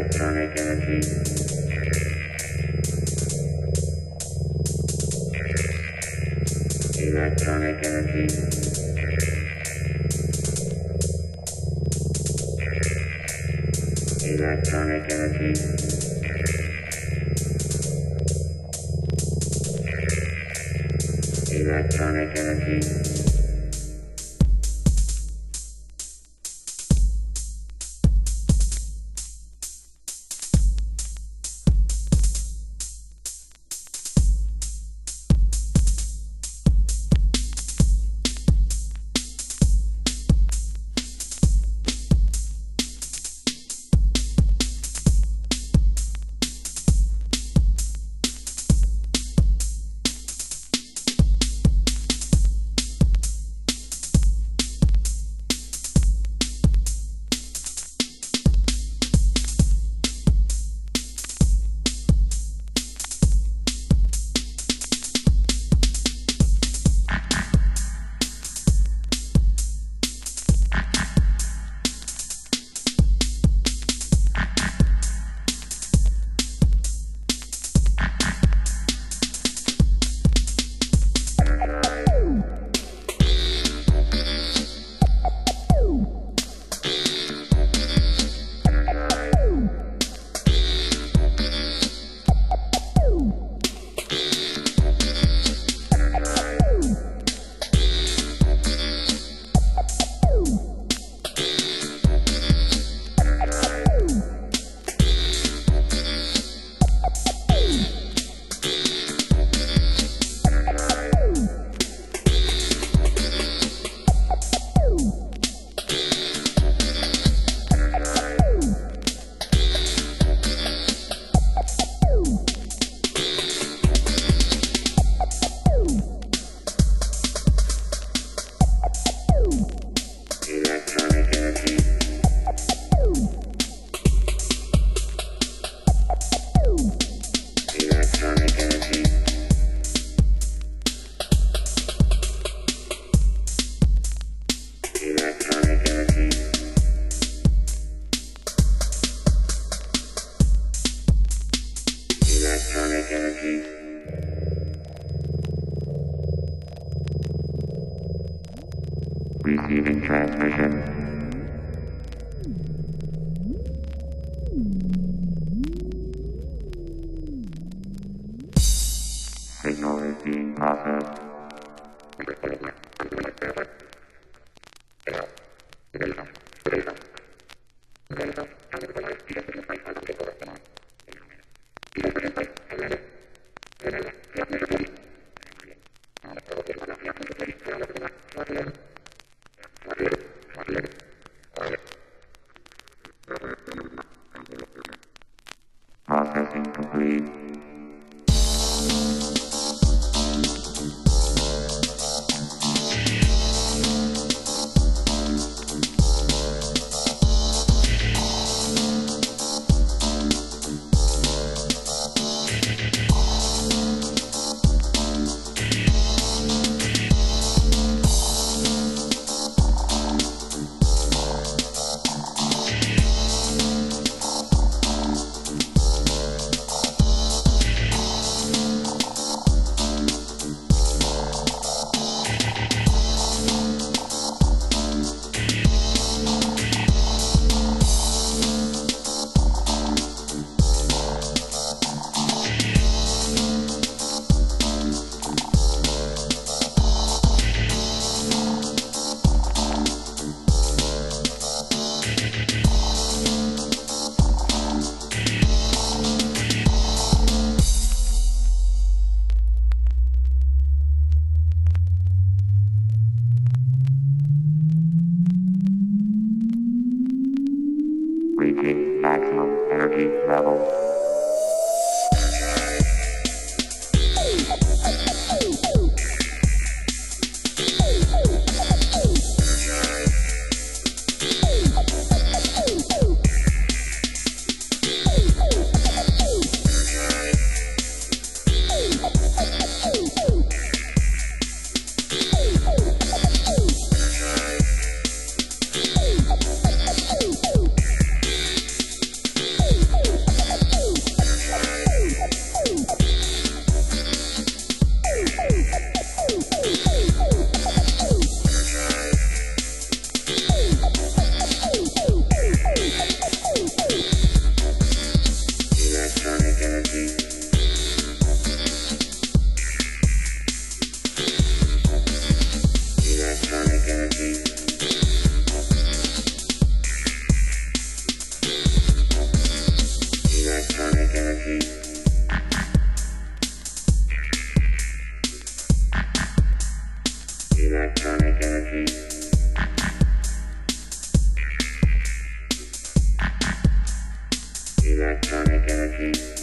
electronic energy. Electronic energy. Electronic energy. Electronic energy. Receiving transmission. Signal is being processed. Processing complete. Reaching maximum energy level. Electronic energy. Electronic energy.